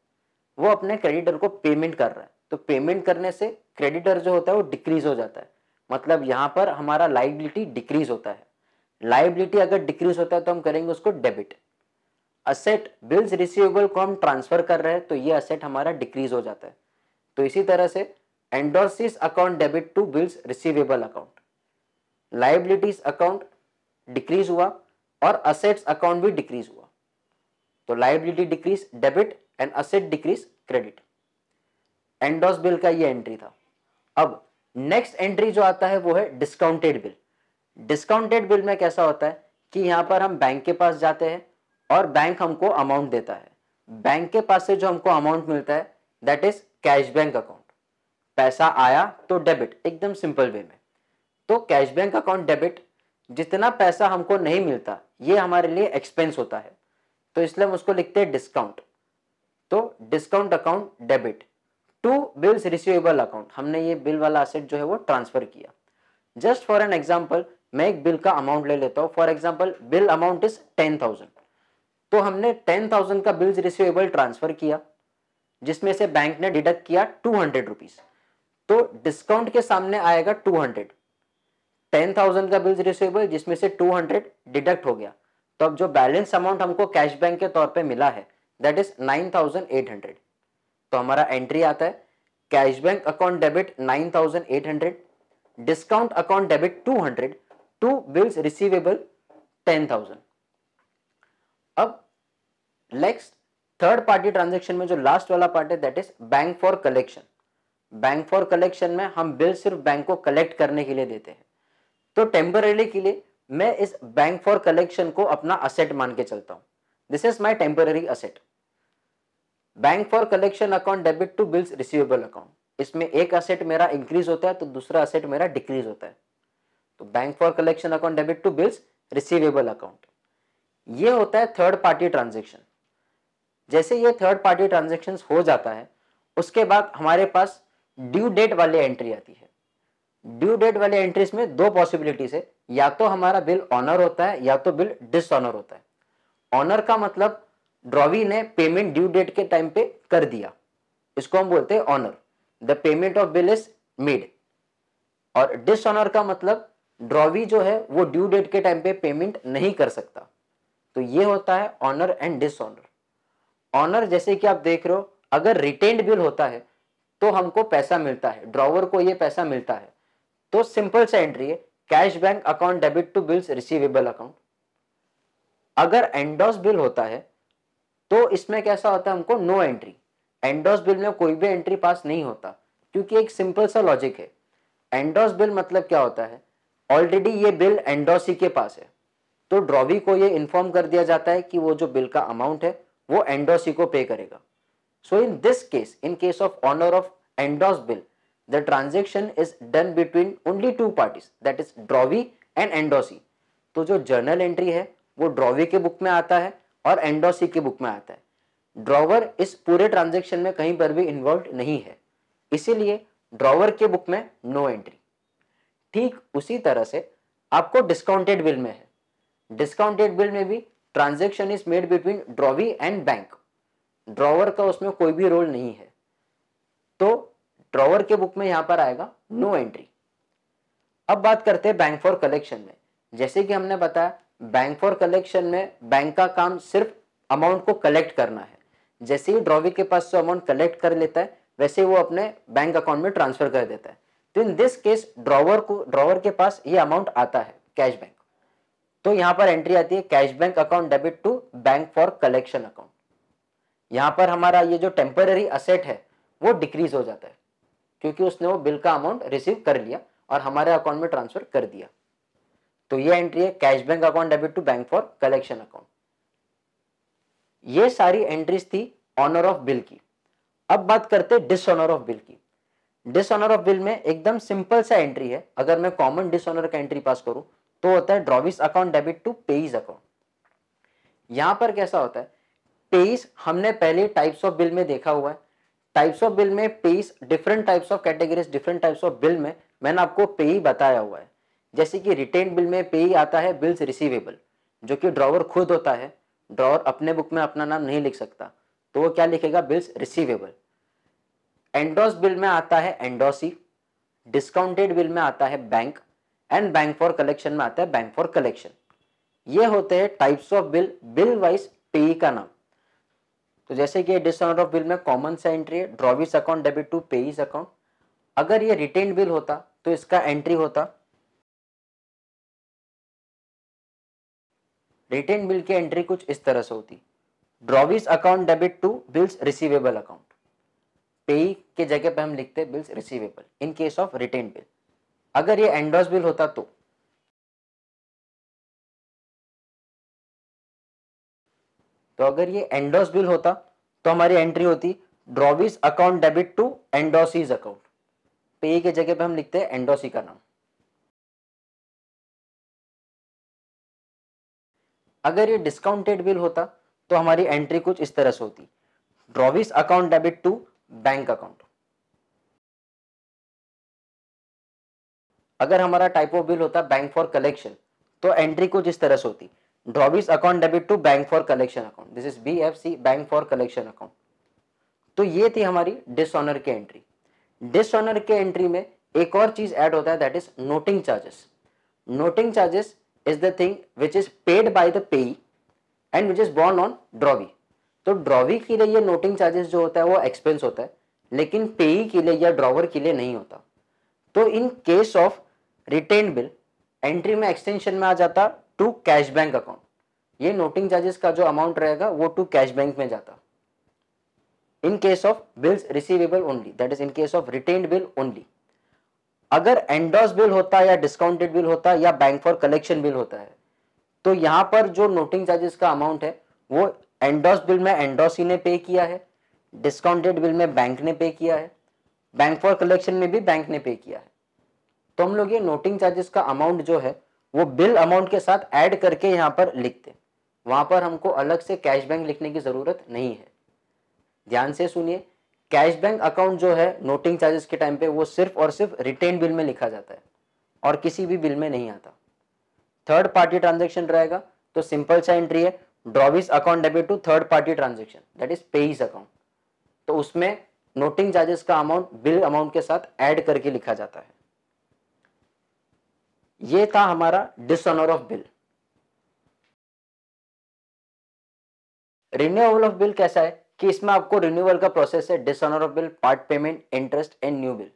वो अपने क्रेडिटर को पेमेंट कर रहा है, तो पेमेंट करने से क्रेडिटर जो होता है वो डिक्रीज हो जाता है, मतलब यहाँ पर हमारा लाइबिलिटी डिक्रीज होता है। लाइबिलिटी अगर डिक्रीज होता है तो हम करेंगे उसको डेबिट। असेट बिल्स रिसीवेबल को हम ट्रांसफर कर रहे हैं तो ये असेट हमारा डिक्रीज हो जाता है, तो इसी तरह से endorsee's account debit to bills receivable account. Liabilities account decrease हुआ और असेट्स अकाउंट भी डिक्रीज हुआ, तो liability decrease debit and asset decrease credit. Endorse bill का ये एंट्री था। अब नेक्स्ट एंट्री जो आता है वो है डिस्काउंटेड बिल। डिस्काउंटेड बिल में कैसा होता है कि यहाँ पर हम बैंक के पास जाते हैं और बैंक हमको अमाउंट देता है। बैंक के पास से जो हमको अमाउंट मिलता है that is cash bank account. पैसा आया तो डेबिट, एकदम सिंपल वे में, तो कैश बैंक अकाउंट डेबिट। जितना पैसा हमको नहीं मिलता ये हमारे लिए एक्सपेंस होता है, तो इसलिए हम उसको लिखते हैं डिस्काउंट। तो discount account debit to bills receivable account. हमने ये बिल वाला असेट जो है वो ट्रांसफर किया। जस्ट फॉर एन एग्जांपल मैं एक बिल का अमाउंट ले लेता हूँ। For example bill amount is 10,000, तो हमने 10,000 का बिल्स रिसीवेबल ट्रांसफर किया जिसमें से बैंक ने डिडक्ट किया 200 रुपीज, तो डिस्काउंट के सामने आएगा 200। 10,000 का बिल्स रिसीवेबल जिसमें से 200 डिडक्ट हो गया, तो अब जो बैलेंस अमाउंट हमको कैश बैंक के तौर पे मिला है दैट इज 9,800। तो हमारा एंट्री आता है cash bank account debit 9,800, discount account debit 200 to bills receivable 10,000। अब नेक्स्ट थर्ड पार्टी ट्रांजेक्शन में जो लास्ट वाला पार्ट है that is bank for collection. Bank for collection में हम बिल सिर्फ बैंक को कलेक्ट करने के लिए देते हैं, तो टेम्पररी के लिए मैं इस बैंक फॉर कलेक्शन को अपना असेट मान के चलता हूँ। This is my temporary asset. Bank for collection account debit to bills receivable account, इसमें एक असेट मेरा इंक्रीज होता है तो दूसरा असेट मेरा डिक्रीज होता है, तो bank for collection account debit to bills receivable account. ये होता है थर्ड पार्टी ट्रांजेक्शन। जैसे ये थर्ड पार्टी ट्रांजेक्शन हो जाता है उसके बाद हमारे पास ड्यू डेट वाली एंट्री आती है। ड्यू डेट वाले एंट्रीज में दो पॉसिबिलिटीज है, या तो हमारा बिल ऑनर होता है या तो बिल डिसऑनर होता है। ऑनर का मतलब ड्रॉवी ने पेमेंट ड्यू डेट के टाइम पे कर दिया, इसको हम बोलते हैं honour, the payment of bill is made. और डिसऑनर का मतलब ड्रॉवी जो है वो ड्यू डेट के टाइम पे पेमेंट नहीं कर सकता, तो ये होता है ऑनर एंड डिसऑनर। ऑनर जैसे कि आप देख रहे हो, अगर रिटेन्ड बिल होता है तो हमको पैसा मिलता है, ड्रॉवर को ये पैसा मिलता है, तो सिंपल सा एंट्री है cash bank account debit to bills receivable account. अगर एंडोर्स बिल होता है तो इसमें कैसा होता है, हमको नो एंट्री, एंडोर्स बिल में कोई भी एंट्री पास नहीं होता, क्योंकि एक सिंपल सा लॉजिक है। एंडोर्स बिल मतलब क्या होता है, ऑलरेडी ये बिल एंडोर्सी के पास है, तो ड्रॉवी को ये इन्फॉर्म कर दिया जाता है कि वो जो बिल का अमाउंट है वो एंडोर्सी को पे करेगा। So in this case, in case of honour of endorse bill, the transaction is done between only two parties, that is drawee and endorsee. तो जो जर्नल एंट्री है वो ड्रॉवी के बुक में आता है और एंडोर्सी के बुक में आता है। ड्रॉवर इस पूरे ट्रांजेक्शन में कहीं पर भी इन्वॉल्व नहीं है, इसीलिए ड्रॉवर के बुक में नो एंट्री। ठीक उसी तरह से आपको डिस्काउंटेड बिल में है, डिस्काउंटेड बिल में भी transaction is made between drawee and bank, drawer का उसमें कोई भी रोल नहीं है, तो ड्रॉवर के बुक में यहाँ पर आएगा नो एंट्री। अब बात करते हैं बैंक फॉर कलेक्शन में। जैसे कि हमने बताया, बैंक फॉर कलेक्शन में बैंक का काम सिर्फ अमाउंट को कलेक्ट करना है। जैसे ही ड्रॉवी के पास जो अमाउंट कलेक्ट कर लेता है वैसे ही वो अपने बैंक अकाउंट में ट्रांसफर कर देता है। तो इन दिस केस ड्रॉवर के पास ये अमाउंट आता है कैश बैंक, तो यहाँ पर एंट्री आती है cash bank account debit to bank for collection account. यहाँ पर हमारा ये जो टेम्पररी असेट है वो डिक्रीज हो जाता है, क्योंकि उसने वो बिल का अमाउंट रिसीव कर लिया और हमारे अकाउंट में ट्रांसफर कर दिया। तो ये एंट्री है cash bank account debit to bank for collection account. ये सारी एंट्रीज थी ऑनर ऑफ बिल की। अब बात करते डिसऑनर ऑफ बिल की। डिसऑनर ऑफ बिल में एकदम सिंपल सा एंट्री है, अगर मैं कॉमन डिसऑनर का एंट्री पास करूं तो होता है drawee's account debit to payee's account. यहां पर कैसा होता है, पेईज हमने पहले टाइप्स ऑफ बिल में देखा हुआ है। टाइप्स ऑफ बिल में payee's, different types of categories, different types of bill में मैंने आपको पेई बताया हुआ है। जैसे कि रिटेन बिल में पेई आता है बिल्स रिसीवेबल, जो कि ड्रॉवर खुद होता है, ड्रॉवर अपने बुक में अपना नाम नहीं लिख सकता, तो वो क्या लिखेगा, बिल्स रिसीवेबल। एंडोर्स बिल में आता है एंडोर्सी, डिस्काउंटेड बिल में आता है bank, and bank for collection में आता है बैंक फॉर कलेक्शन। ये होते हैं types of bill, bill wise payee का नाम। तो जैसे कि डिसऑनर ऑफ बिल में कॉमन सा एंट्री है drawee's account debit to payee's account. अगर ये रिटेन बिल होता तो इसका एंट्री होता, रिटेन बिल की एंट्री कुछ इस तरह से होती, drawee's account debit to bills receivable account. Payee के जगह पे हम लिखते हैं bills receivable in case of retain bill. अगर ये एंडोर्स बिल होता तो अगर ये एंडोर्स बिल होता तो हमारी एंट्री होती drawee's account debit to endorsee's account. Payee के जगह पे हम लिखते हैं एंडोर्सी का नाम। अगर ये डिस्काउंटेड बिल होता तो हमारी एंट्री कुछ इस तरह से होती, drawee's account debit to bank account. अगर हमारा टाइप ऑफ बिल होता बैंक फॉर कलेक्शन तो एंट्री कुछ इस तरह से होती, drawee's account debit to bank for collection account, this is BFC bank for collection account. तो ये थी हमारी डिसऑनर की एंट्री। डिसऑनर के एंट्री में एक और चीज ऐड होता है, that is noting charges. Noting charges is the thing which is paid by the payee and which is borne on drawee. तो ड्रॉवी के लिए ये नोटिंग चार्जेस जो होता है वो एक्सपेंस होता है, लेकिन पेई के लिए या ड्रॉवर के लिए नहीं होता। तो in case of retain bill entry में एक्सटेंशन में आ जाता टू कैश बैंक अकाउंट, ये नोटिंग चार्जेस का जो अमाउंट रहेगा वो टू कैश बैंक में जाता। In case of bills receivable only, that is in case of retained bill only. अगर एंडोर्स बिल होता या डिस्काउंटेड बिल होता या बैंक फॉर कलेक्शन बिल होता है तो यहाँ पर जो नोटिंग चार्जेस का अमाउंट है वो एंडोर्स बिल में एंडोर्सी ने पे किया है, डिस्काउंटेड बिल में बैंक ने पे किया है, बैंक फॉर कलेक्शन में भी बैंक ने पे किया है। तो हम लोग ये नोटिंग चार्जेस का अमाउंट जो है वो बिल अमाउंट के साथ ऐड करके यहाँ पर लिखते, वहाँ पर हमको अलग से कैश बैंक लिखने की ज़रूरत नहीं है। ध्यान से सुनिए, कैश बैंक अकाउंट जो है नोटिंग चार्जेस के टाइम पे वो सिर्फ और सिर्फ रिटेन बिल में लिखा जाता है और किसी भी बिल में नहीं आता। थर्ड पार्टी ट्रांजेक्शन रहेगा तो सिंपल सा एंट्री है drawee's account debit to third party transaction, that is payee's account. तो उसमें नोटिंग चार्जेस का अमाउंट बिल अमाउंट के साथ ऐड करके लिखा जाता है। ये था हमारा dishonour of bill. Renewal of bill कैसा है कि इसमें आपको रिन्यूअल का प्रोसेस है, dishonour of bill, part payment, interest and new bill.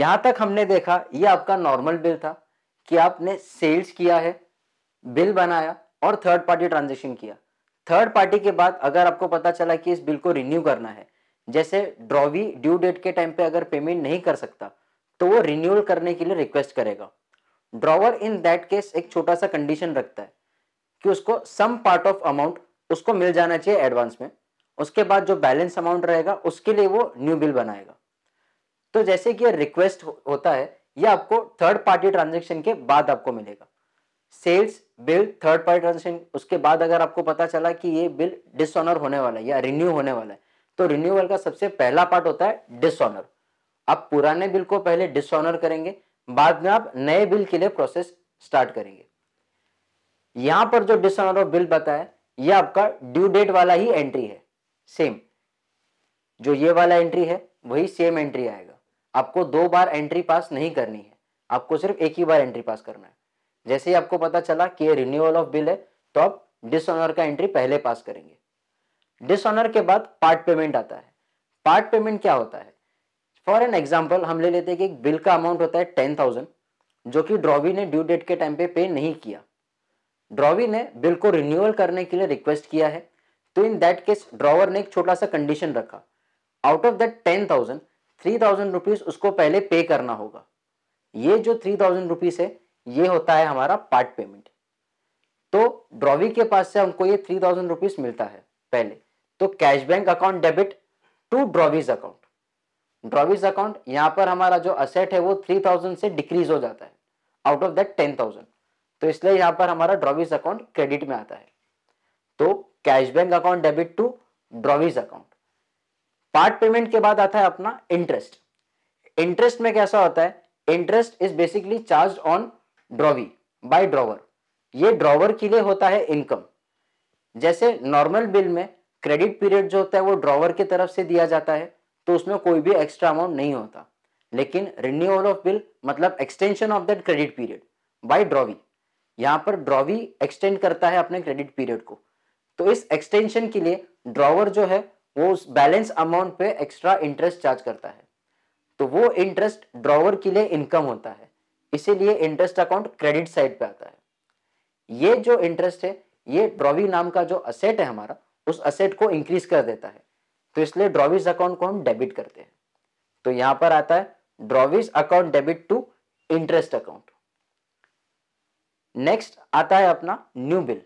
यहां तक हमने देखा ये आपका नॉर्मल बिल था कि आपने सेल्स किया है, बिल बनाया और थर्ड पार्टी ट्रांजेक्शन किया। थर्ड पार्टी के बाद अगर आपको पता चला कि इस बिल को रिन्यू करना है, जैसे ड्रॉवी ड्यू डेट के टाइम पे अगर पेमेंट नहीं कर सकता तो वो रिन्यूअल करने के लिए रिक्वेस्ट करेगा। ड्रॉवर इन दैट केस एक छोटा सा कंडीशन रखता है कि उसको सम पार्ट ऑफ अमाउंट उसको मिल जाना चाहिए एडवांस में, उसके बाद जो बैलेंस अमाउंट रहेगा उसके लिए वो न्यू बिल बनाएगा। तो जैसे कि रिक्वेस्ट होता है, यह आपको थर्ड पार्टी ट्रांजेक्शन के बाद आपको मिलेगा। Sales bill third party transaction, उसके बाद अगर आपको पता चला कि ये बिल डिसऑनर होने वाला है या रिन्यू होने वाला है, तो रिन्यूअल का सबसे पहला पार्ट होता है डिसऑनर। आप पुराने बिल को पहले डिसऑनर करेंगे, बाद में आप नए बिल के लिए प्रोसेस स्टार्ट करेंगे। यहां पर जो डिसऑनर ऑफ बिल बताया, यह आपका ड्यू डेट वाला ही एंट्री है। सेम जो ये वाला एंट्री है वही सेम एंट्री आएगा। आपको दो बार एंट्री पास नहीं करनी है, आपको सिर्फ एक ही बार एंट्री पास करना है। जैसे ही आपको पता चला कि ये रिन्यूअल ऑफ बिल है तो आप डिसऑनर का एंट्री पहले पास करेंगे। डिसऑनर के बाद पार्ट पेमेंट आता है। पार्ट पेमेंट क्या होता है? फॉर एन एग्जांपल हम ले लेते हैं कि एक बिल का अमाउंट होता है 10,000 जो कि ड्रॉवी ने ड्यू डेट के टाइम पे पे नहीं किया। ड्रॉवी ने बिल को रिन्यूअल करने के लिए रिक्वेस्ट किया है, तो इन दैट केस ड्रॉवर ने एक छोटा सा कंडीशन रखा, आउट ऑफ दैट 10,000 3,000 रुपीज उसको पहले पे करना होगा। ये जो 3,000 रुपीज है ये होता है हमारा पार्ट पेमेंट। तो ड्रॉवी के पास से हमको ये 3,000 रुपीज मिलता है पहले, तो cash bank account debit to drawee's account. Drawee's account यहाँ पर हमारा जो असेट है वो 3,000 से डिक्रीज हो जाता है आउट ऑफ दैट 10,000, तो इसलिए यहाँ पर हमारा ड्रॉवीज अकाउंट क्रेडिट में आता है। तो cash bank account debit to drawee's account. Part payment के बाद आता है अपना इंटरेस्ट। इंटरेस्ट में कैसा होता है? Interest is basically charge on drawee by drawer. ये ड्रॉवर के लिए होता है इनकम। जैसे नॉर्मल बिल में क्रेडिट पीरियड जो होता है वो ड्रॉवर की तरफ से दिया जाता है, तो उसमें कोई भी एक्स्ट्रा अमाउंट नहीं होता। लेकिन रिन्यूअल ऑफ बिल मतलब extension of that credit period by drawee. यहाँ पर ड्रॉवी एक्सटेंड करता है अपने क्रेडिट पीरियड को, तो इस एक्सटेंशन के लिए ड्रॉवर जो है वो उस बैलेंस अमाउंट पे एक्स्ट्रा इंटरेस्ट चार्ज करता है, तो वो इंटरेस्ट ड्रॉवर के लिए इनकम होता है, इसीलिए इंटरेस्ट अकाउंट क्रेडिट साइड पे आता है। ये जो इंटरेस्ट है ये ड्रॉवी नाम का जो असेट है हमारा उस असेट को इंक्रीज कर देता है, तो इसलिए ड्रॉवीज अकाउंट को हम डेबिट करते हैं। तो यहाँ पर आता है drawee's account debit to interest account. Next आता है अपना न्यू बिल।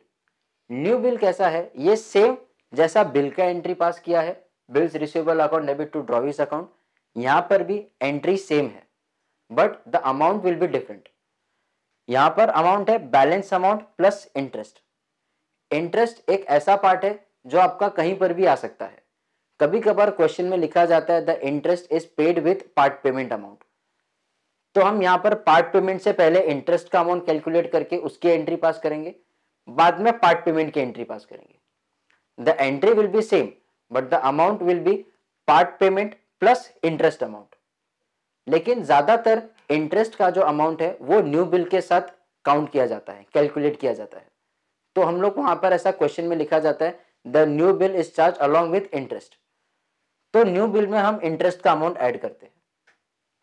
न्यू बिल कैसा है? ये सेम जैसा बिल का एंट्री पास किया है, bills receivable account debit to drawee's account, यहाँ पर भी एंट्री सेम है but the amount will be different. यहाँ पर अमाउंट है balance amount plus interest. Interest एक ऐसा पार्ट है जो आपका कहीं पर भी आ सकता है। कभी कभार क्वेश्चन में लिखा जाता है the interest is paid with part payment amount, तो हम यहाँ पर पार्ट पेमेंट से पहले इंटरेस्ट का अमाउंट कैलकुलेट करके उसकी एंट्री पास करेंगे, बाद में पार्ट पेमेंट की एंट्री पास करेंगे। The entry will be same, but the amount will be part payment plus interest amount. लेकिन ज्यादातर इंटरेस्ट का जो अमाउंट है वो न्यू बिल के साथ काउंट किया जाता है, कैलकुलेट किया जाता है। तो हम लोग वहां पर ऐसा क्वेश्चन में लिखा जाता है the new bill is charge along with interest, तो न्यू बिल में हम इंटरेस्ट का अमाउंट ऐड करते हैं,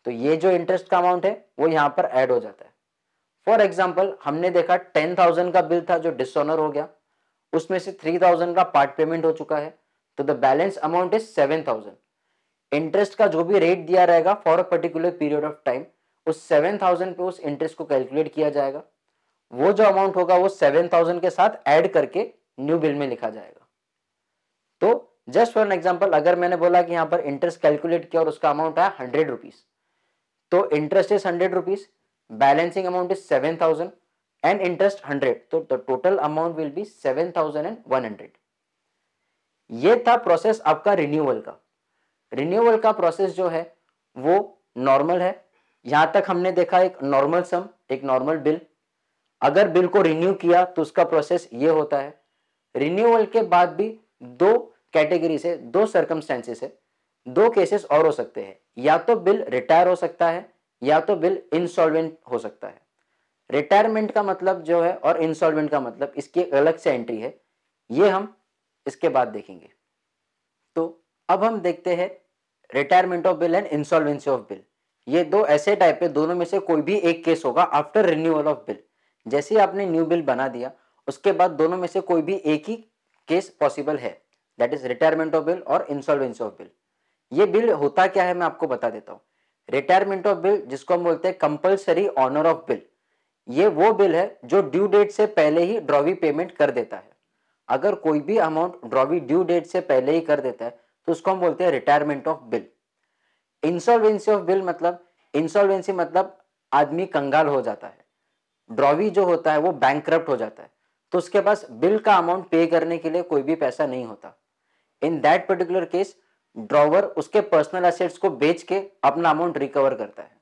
तो ये जो इंटरेस्ट का अमाउंट है वो यहाँ पर ऐड हो जाता है। फॉर एग्जाम्पल हमने देखा 10,000 का बिल था जो डिसऑनर हो गया, उसमें से 3,000 का पार्ट पेमेंट हो चुका है, तो the balance amount is 7,000। Interest का जो भी रेट दिया रहेगा for a particular period of time, उस 7,000 पे उस इंटरेस्ट को कैलकुलेट किया जाएगा। वो जो अमाउंट होगा वो 7,000 के साथ ऐड करके न्यू बिल में लिखा जाएगा। तो जस्ट फॉर एन एग्जाम्पल अगर मैंने बोला कि यहाँ पर इंटरेस्ट कैलकुलेट किया और उसका अमाउंट आया 100 रुपीज, तो interest is 100 rupees, balancing amount is 7,000 and interest 100, तो टोटल अमाउंट विल बी 7,100। ये था प्रोसेस आपका रिन्यूअल का। रिन्यूअल का प्रोसेस जो है वो नॉर्मल है। यहाँ तक हमने देखा एक नॉर्मल सम, एक नॉर्मल बिल, अगर बिल को रिन्यू किया तो उसका प्रोसेस ये होता है। रिन्यूअल के बाद भी दो कैटेगरी से, दो सर्कमस्टेंसेस है, दो केसेस और हो सकते हैं, या तो बिल रिटायर हो सकता है या तो बिल इंसॉल्वेंट हो सकता है। रिटायरमेंट का मतलब जो है और इंसॉल्वेंट का मतलब इसकी अलग से एंट्री है, ये हम इसके बाद देखेंगे। तो अब हम देखते हैं retirement of bill and insolvency of bill. ये दो ऐसे टाइप है, दोनों में से कोई भी एक केस होगा आफ्टर रिन्यूअल ऑफ बिल। जैसे ही आपने न्यू बिल बना दिया उसके बाद दोनों में से कोई भी एक ही केस पॉसिबल है, that is retirement of bill और इंसॉल्वेंसी ऑफ बिल। ये बिल होता क्या है मैं आपको बता देता हूँ। रिटायरमेंट ऑफ बिल जिसको हम बोलते हैं कंपलसरी ऑनर ऑफ बिल, ये वो बिल है जो ड्यू डेट से पहले ही ड्रॉवी पेमेंट कर देता है। अगर कोई भी अमाउंट ड्रॉवी ड्यू डेट से पहले ही कर देता है तो उसको हम बोलते हैं retirement of bill. Insolvency of bill मतलब इंसॉल्वेंसी मतलब आदमी कंगाल हो जाता है, ड्रॉवी जो होता है वो बैंकक्रप्ट हो जाता है, तो उसके पास बिल का अमाउंट पे करने के लिए कोई भी पैसा नहीं होता। In that particular case drawer उसके पर्सनल एसेट्स को बेच के अपना अमाउंट रिकवर करता है।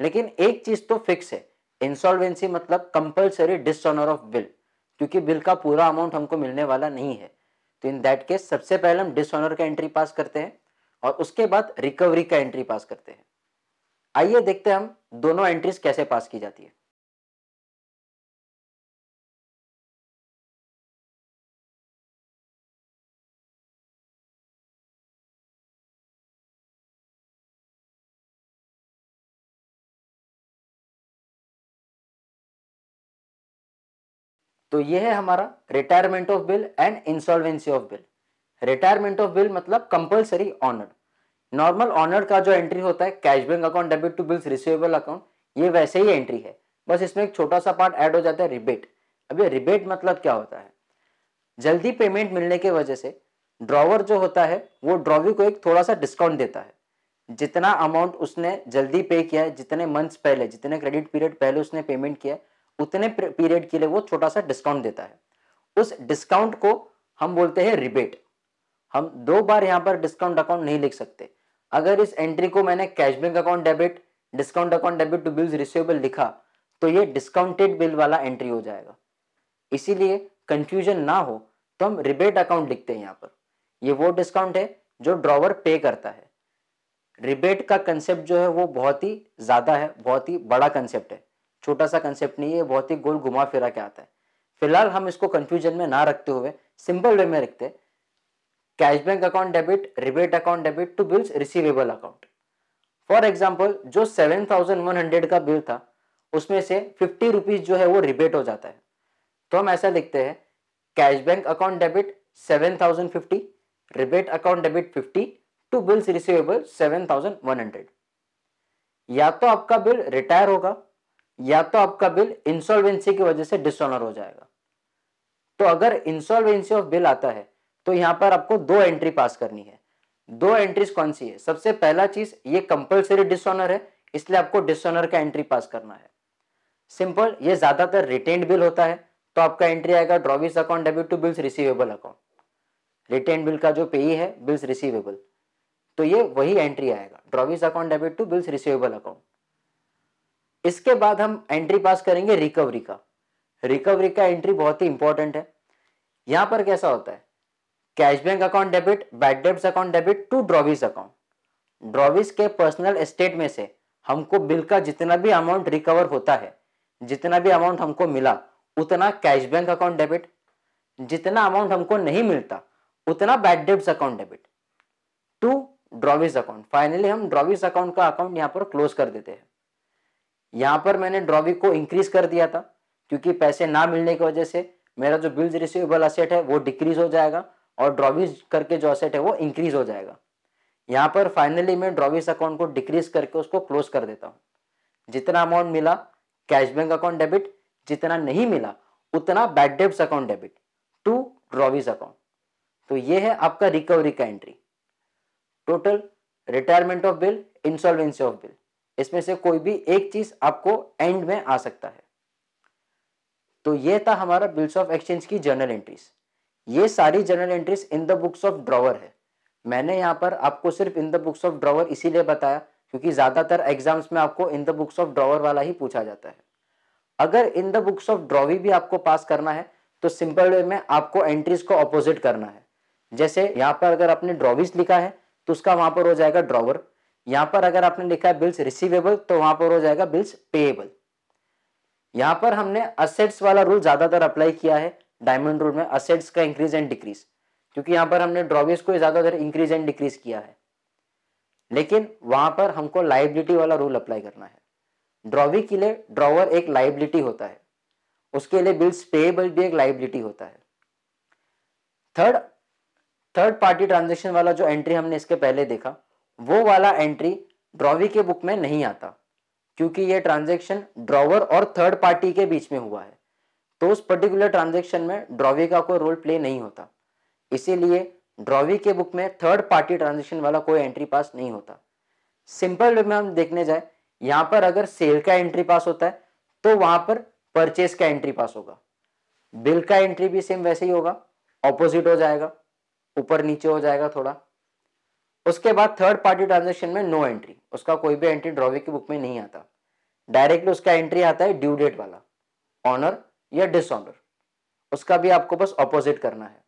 लेकिन एक चीज तो फिक्स है, इंसॉल्वेंसी मतलब कंपलसरी डिसऑनर ऑफ बिल, क्योंकि बिल का पूरा अमाउंट हमको मिलने वाला नहीं है। तो इन दैट केस सबसे पहले हम डिसऑनर का एंट्री पास करते हैं और उसके बाद रिकवरी का एंट्री पास करते हैं। आइए देखते हैं हम दोनों एंट्रीज कैसे पास की जाती है। तो ये है हमारा retirement of bill and insolvency of bill. Retirement of bill मतलब कंपलसरी ऑनर। नॉर्मल ऑनर का जो एंट्री होता है cash bank account debit to bills receivable account, ये वैसे ही एंट्री है, बस इसमें एक छोटा सा पार्ट ऐड हो जाता है रिबेट। अब ये रिबेट मतलब क्या होता है, जल्दी पेमेंट मिलने की वजह से ड्रॉवर जो होता है वो ड्रॉवी को एक थोड़ा सा डिस्काउंट देता है। जितना अमाउंट उसने जल्दी पे किया है, जितने मंथ्स पहले, जितने क्रेडिट पीरियड पहले उसने पेमेंट किया है, उतने पीरियड के लिए वो छोटा सा डिस्काउंट देता है। उस डिस्काउंट को हम बोलते हैं रिबेट। हम दो बार यहाँ पर डिस्काउंट अकाउंट नहीं लिख सकते। अगर इस एंट्री को मैंने cash bank account debit discount account debit to bills receivable लिखा तो ये डिस्काउंटेड बिल वाला एंट्री हो जाएगा। इसीलिए कंफ्यूजन ना हो तो हम रिबेट अकाउंट लिखते हैं यहाँ पर। ये वो डिस्काउंट है जो ड्रॉवर पे करता है। रिबेट का कंसेप्ट जो है वो बहुत ही ज़्यादा है, बहुत ही बड़ा कंसेप्ट है, छोटा सा कंसेप्ट नहीं है, बहुत ही गोल घुमा फिरा के आता है। फिलहाल हम इसको कंफ्यूजन में ना रखते हुए सिंपल वे में रखते हैं cash bank account debit rebate account debit to bills receivable account. For example जो 7,100 का बिल था उसमें से 50 रुपीज जो है वो रिबेट हो जाता है, तो हम ऐसा लिखते हैं cash bank account debit 7,050 rebate account debit 50 to bills receivable 7,100। या तो आपका बिल रिटायर होगा या तो आपका बिल इंसॉल्वेंसी की वजह से डिसऑनर हो जाएगा। तो अगर इंसॉल्वेंसी ऑफ बिल आता है तो यहाँ पर आपको दो एंट्री पास करनी है। दो एंट्रीज कौन सी है, सबसे पहला चीज ये कंपलसरी डिसऑनर है इसलिए आपको डिसऑनर का एंट्री पास करना है। सिंपल, ये ज्यादातर रिटेन्ड बिल होता है तो आपका एंट्री आएगा drawee's account debit to bills receivable account. Retained bill का जो पेई है बिल्स रिसीवेबल, तो ये वही एंट्री आएगा drawee's account debit to bills receivable account. इसके बाद हम एंट्री पास करेंगे रिकवरी का। रिकवरी का एंट्री बहुत ही इंपॉर्टेंट है। यहाँ पर कैसा होता है, cash bank account debit bad debts account debit to drawee's account. Drawee's के पर्सनल एस्टेट में से हमको बिल का जितना भी अमाउंट रिकवर होता है, जितना भी अमाउंट हमको मिला उतना कैश बैंक अकाउंट डेबिट, जितना अमाउंट हमको नहीं मिलता उतना bad debts account debit to drawee's account. Finally हम ड्रॉवीज अकाउंट का अकाउंट यहाँ पर क्लोज कर देते हैं। यहाँ पर मैंने ड्रॉवी को इंक्रीज कर दिया था क्योंकि पैसे ना मिलने की वजह से मेरा जो बिल्स रिसीवेबल असेट है वो डिक्रीज हो जाएगा और ड्रॉवीज करके जो असेट है वो इंक्रीज हो जाएगा। यहाँ पर फाइनली मैं ड्रॉवीज अकाउंट को डिक्रीज करके उसको क्लोज कर देता हूँ। जितना अमाउंट मिला कैश बैंक अकाउंट डेबिट, जितना नहीं मिला उतना bad debts account debit to drawee's account. तो ये है आपका रिकवरी का entry. Total retirement of bill insolvency of bill, इसमें से कोई भी एक चीज आपको एंड में आ सकता है। तो ये था हमारा बिल्स ऑफ एक्सचेंज की जर्नल एंट्रीज। ये सारी journal entries in the books of drawer है। मैंने यहाँ पर आपको सिर्फ in the books of drawer इसीलिए बताया क्योंकि ज्यादातर एग्जाम्स में आपको in the books of drawer वाला ही पूछा जाता है। अगर in the books of drawee भी आपको पास करना है तो सिंपल वे में आपको एंट्रीज को अपोजिट करना है। जैसे यहाँ पर अगर आपने ड्रॉवीज लिखा है तो उसका वहां पर हो जाएगा ड्रॉवर, यहाँ पर अगर आपने लिखा है बिल्स रिसीवेबल तो वहां पर हो जाएगा बिल्स पेएबल। यहाँ पर हमने असेट्स वाला रूल ज्यादातर अप्लाई किया है डायमंड रूल में, असेट्स का इंक्रीज एंड डिक्रीज, क्योंकि यहाँ पर हमने ड्रॉवीज को ज्यादातर इंक्रीज एंड डिक्रीज किया है। लेकिन वहां पर हमको लायबिलिटी वाला रूल अप्लाई करना है। ड्रॉवी के लिए ड्रॉवर एक लायबिलिटी होता है, उसके लिए बिल्स पेएबल भी एक लायबिलिटी होता है। थर्ड पार्टी ट्रांजेक्शन वाला जो एंट्री हमने इसके पहले देखा, वो वाला एंट्री ड्रॉवी के बुक में नहीं आता, क्योंकि ये ट्रांजेक्शन ड्रॉवर और थर्ड पार्टी के बीच में हुआ है, तो उस पर्टिकुलर ट्रांजेक्शन में ड्रॉवी का कोई रोल प्ले नहीं होता। इसीलिए ड्रॉवी के बुक में थर्ड पार्टी ट्रांजेक्शन वाला कोई एंट्री पास नहीं होता। सिंपल वे में हम देखने जाए, यहाँ पर अगर सेल का एंट्री पास होता है तो वहाँ पर परचेज का एंट्री पास होगा। बिल का एंट्री भी सेम वैसे ही होगा, ऑपोजिट हो जाएगा, ऊपर नीचे हो जाएगा थोड़ा। उसके बाद थर्ड पार्टी ट्रांजेक्शन में नो एंट्री, उसका कोई भी एंट्री ड्रॉवी के बुक में नहीं आता। डायरेक्टली उसका एंट्री आता है ड्यू डेट वाला, ऑनर या डिसऑनर। उसका भी आपको बस ऑपोजिट करना है।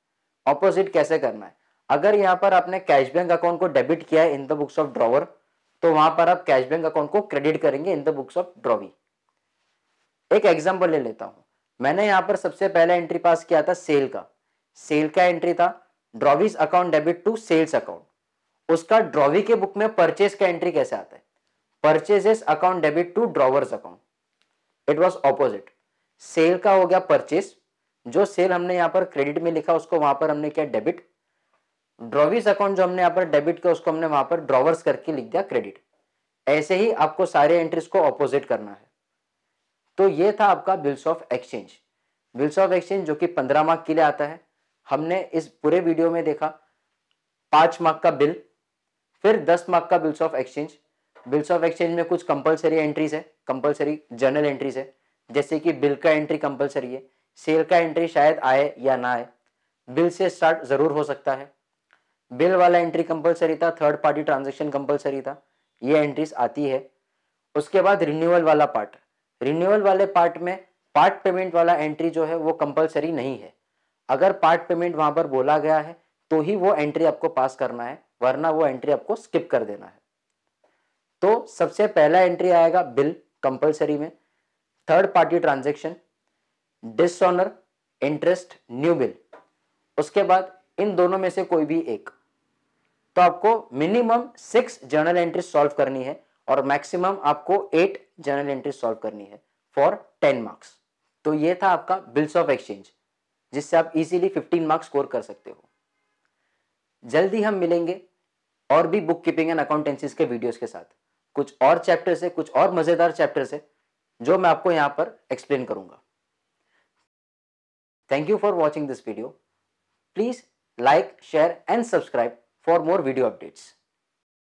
ऑपोजिट कैसे करना है? अगर यहाँ पर आपने कैश बैंक अकाउंट को डेबिट किया है in the books of drawer, तो वहां पर आप कैश बैंक अकाउंट को क्रेडिट करेंगे in the books of drawee. एक एग्जाम्पल ले लेता हूँ। मैंने यहाँ पर सबसे पहला एंट्री पास किया था सेल का। सेल का एंट्री था drawee's account debit to sales account. उसका ड्रॉवी के बुक में परचेज का एंट्री कैसे आता है? Purchases account debit to drawer's account. It was opposite. Sale का हो गया परचेज, जो सेल हमने यहाँ पर क्रेडिट में लिखा उसको वहां पर हमने किया डेबिट। ड्रॉवीज अकाउंट जो हमने यहाँ पर डेबिट किया उसको हमने वहां पर ड्रॉवर्स करके लिख दिया क्रेडिट। ऐसे ही आपको सारे एंट्रीज को ऑपोजिट करना है। तो ये था आपका bills of exchange. Bills of exchange जो कि 15 मार्क के लिए आता है, हमने इस पूरे वीडियो में देखा 5 मार्क का बिल, फिर 10 मार्क का bills of exchange. Bills of exchange में कुछ कंपलसरी एंट्रीज है, कंपलसरी जर्नल एंट्रीज है, जैसे कि बिल का एंट्री कंपलसरी है। सेल का एंट्री शायद आए या ना आए, बिल से स्टार्ट जरूर हो सकता है। बिल वाला एंट्री कंपलसरी था, थर्ड पार्टी ट्रांजेक्शन कंपलसरी था, ये एंट्रीज आती है। उसके बाद रिन्यूअल वाला पार्ट, रिन्यूअल वाले पार्ट में पार्ट पेमेंट वाला एंट्री जो है वो कंपलसरी नहीं है। अगर पार्ट पेमेंट वहाँ पर बोला गया है तो ही वो एंट्री आपको पास करना है, वरना वो एंट्री आपको स्किप कर देना है। तो सबसे पहला एंट्री आएगा बिल कंपलसरी में, third party transaction, dishonour, interest, new bill. उसके बाद इन दोनों में से कोई भी एक। तो आपको मिनिमम 6 जर्नल एंट्री सॉल्व करनी है और मैक्सिमम आपको 8 जर्नल एंट्री सॉल्व करनी है फॉर 10 मार्क्स। तो ये था आपका बिल्स ऑफ एक्सचेंज, जिससे आप इजीली 15 मार्क्स स्कोर कर सकते हो। जल्दी हम मिलेंगे और भी बुक कीपिंग एंड अकाउंटेंसीज के वीडियोस के साथ। कुछ और चैप्टर्स है, कुछ और मजेदार चैप्टर्स है जो मैं आपको यहाँ पर एक्सप्लेन करूंगा। Thank you for watching this video. Please like, share and subscribe for more video updates.